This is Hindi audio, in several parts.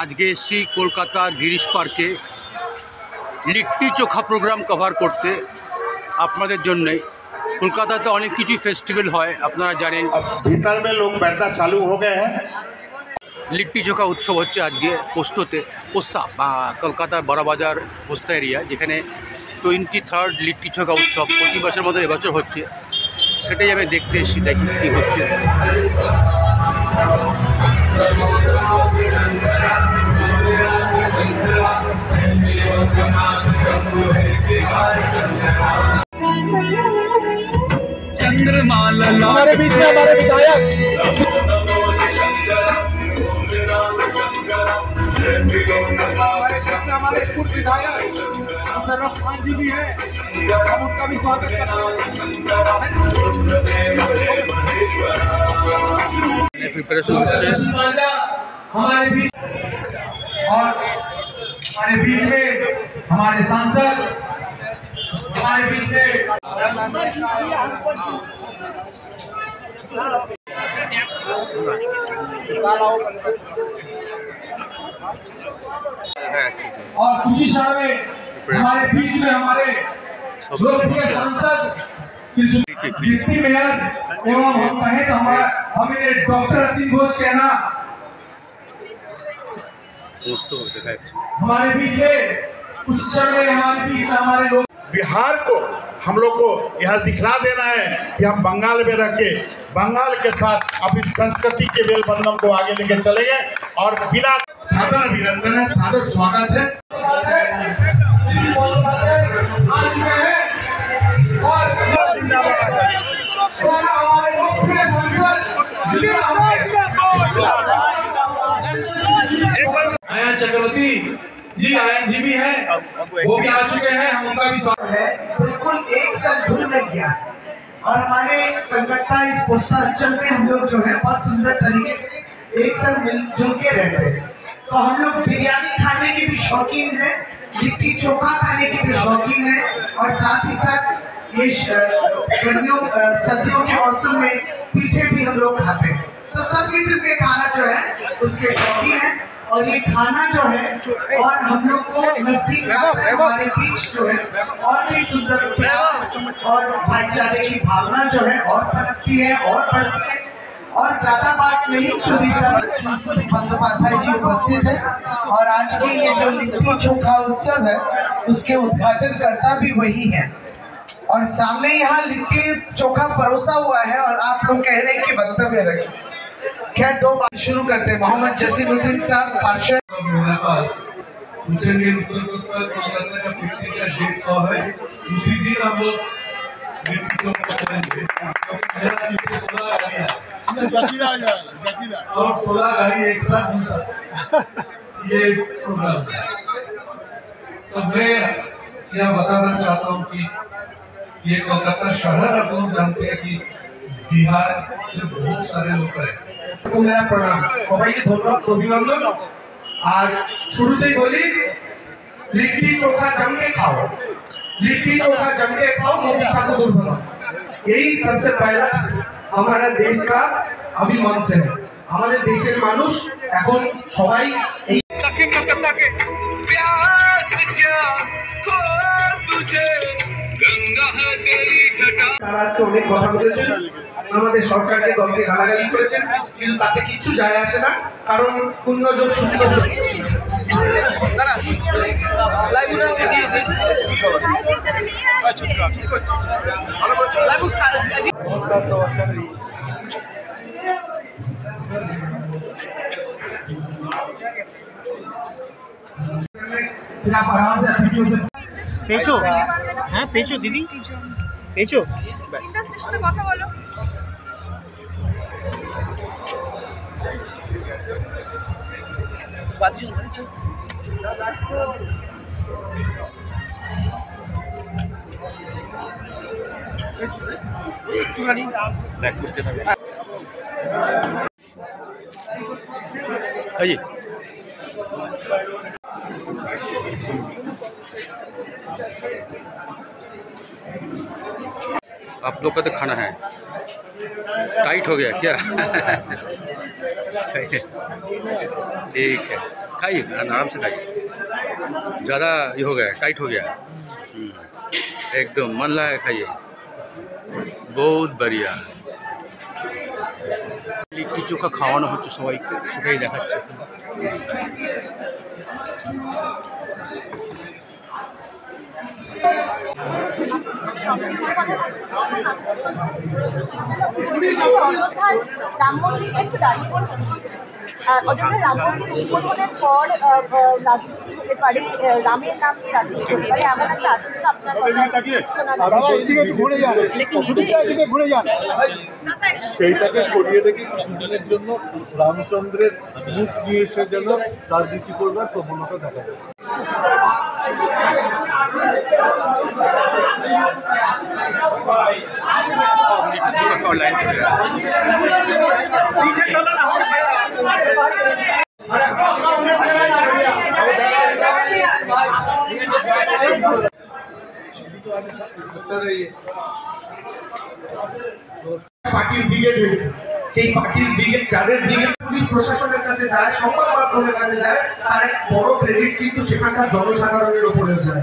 आज के कलकाता गिरीश पार्के लिट्टी चोखा प्रोग्राम कवर करते अपन जन्य कलकाता अनेक किछु फेस्टिवल है अपनारा जानें। भीतर में लोग बैठना चालू हो गए हैं। लिट्टी चोखा उत्सव हे आज के पोस्ते पोस्ता कलकाता बड़ाबाजार पोस्ता एरिया जेखने 23rd लिट्टी चोखा उत्सव प्रति बछर मत এবছর হচ্ছে সেটাই আমি দেখতে এসেছি। তাই কি হচ্ছে চন্দ্রমালা हमारे बीच में हमारे विधायक हमारे पूर्व विधायक सरफ खान जी भी है, हम उनका भी स्वागत करते हैं। हमारे बीच और हमारे बीच में हमारे सांसद हमारे बीच में और कुछ ही क्षण में हमारे बीच में हमारे लोकप्रिय सांसद डिप्टी मेयर एवं महंत हमारा हमें डॉक्टर अतीन घोष कहना हमारे बीच में कुछ क्षण में हमारे बीच हमारे लोग बिहार को हम लोग को यह दिखला देना है कि हम बंगाल में रह के बंगाल के साथ अपनी संस्कृति के मेलबंधन को आगे लेके चलेंगे और बिना सादर अभिनंदन है, सादर स्वागत है। आया चक्रवर्ती जी आयन जी भी है, वो भी आ चुके हैं, हम उनका भी स्वागत है। बिल्कुल एक साथ घुल मिल गया और हमारे कलकत्ता इस पोस्ता अंचल में हम लोग जो है बहुत सुंदर तरीके से एक साथ मिलजुल के रहते हैं। तो हम लोग बिरयानी खाने के भी शौकीन है, लिट्टी चोखा खाने के भी शौकीन है और साथ ही साथ ये गर्मियों सर्दियों के मौसम में पीठे भी हम लोग खाते हैं। तो सब किस्म के खाना जो है उसके शौकीन है और ये खाना जो है और हम लोग को नजदीक हमारे बीच जो है और भी सुंदर और भाईचारे की भावना जो है और पलटती है और बढ़ती है। और ज्यादा बात नहीं, सुदीप बंदोपाध्याय जी उपस्थित है और आज के ये जो लिट्टी चोखा उत्सव है उसके उद्घाटन करता भी वही है। और सामने यहाँ लिट्टी चोखा परोसा हुआ है और आप लोग कह रहे हैं कि वक्तव्य रखें। खैर दो बात शुरू करते हैं। मोहम्मद जसीमुद्दीन साहब पार्षद उसी दिन हम लोग और 16 गाड़ी एक साथ ये प्रोग्राम है। तो मैं यह बताना चाहता हूँ कि ये कोलकाता शहर आप लोग जानते हैं कि बिहार से बहुत सारे लोग हैं। मेरा प्रणाम सबाई के धन्यवाद अभिनंदन। आज शुरूते बोली लिट्टी चोखा जम के खाओ, लिट्टी चोखा जम के खाओ, मोदी साहब को दूर बनाओ। यही सबसे पहला हमारा देश का अभिमंत्र है। हमारे देश के मानुष এখন সবাই এই কলকাতাকে प्यास क्या खो तुझे गंगा तेरी छटा তারা আজকে অনেক কথা বলেছেন, আমাদের সরকারকে দলকে গালাগালি করেছেন, কিন্তু তাতে কিছু যায় আসে না, কারণ শূন্য যোগ শূন্য তারা লাইভ করে দিয়ে দিস। আচ্ছা ঠিক আছে ভালো বলছো লাইভ করে पेचो, हाँ पेचो दीदी पेचो कथा बोलो। आप लोग का तो खाना है टाइट हो गया क्या? ठीक है। खाइए आराम से खाइए, ज़्यादा ये हो गया टाइट हो गया एकदम, मन लगा खाइए, बहुत बढ़िया। लिट्टी चोखा खावाना होच्छे सबाइके, सेटाई देखाच्छि। রাম মন্দির একটু দাঁড়িয়ে পড়ুন, অযোধ্যা রাম মন্দির উদ্বোধনের পর রাজনীতি হতে পারে, রামের নাম নিয়ে রাজনীতি হতে পারে, আমার একটা আশঙ্কা আপনার সেইটাকে সরিয়ে রেখে কিছুদিনের জন্য রামচন্দ্রের মুখ নিয়ে এসে যেন রাজনীতি করবার প্রবণতা দেখা যায়। পার্টির ব্রিগেড হয়েছে, সেই পার্টির ব্রিগেড যাদের ব্রিগেড পুলিশ প্রশাসনের কাছে যায়, সংবাদ মাধ্যমের কাছে যায়, তার এক বড় ক্রেডিট কিন্তু সেখানকার জনসাধারণের উপরে যায়।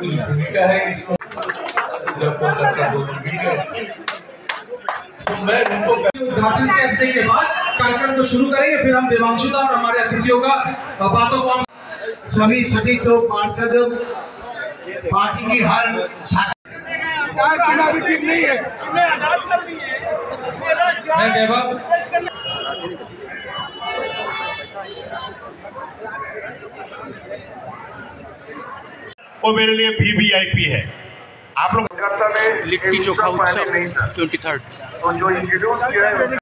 उद्घाटन करने के बाद कार्यक्रम को शुरू करेंगे, फिर हम देवांशुदा और हमारे अतिथियों का बातों को सभी सचिव लोग पार्षद पार्टी की हर शाखा नहीं है। मैं वैभव वो मेरे लिए VVIP है। आप लोग कोलकाता में लिट्टी चोखा उत्सव 23rd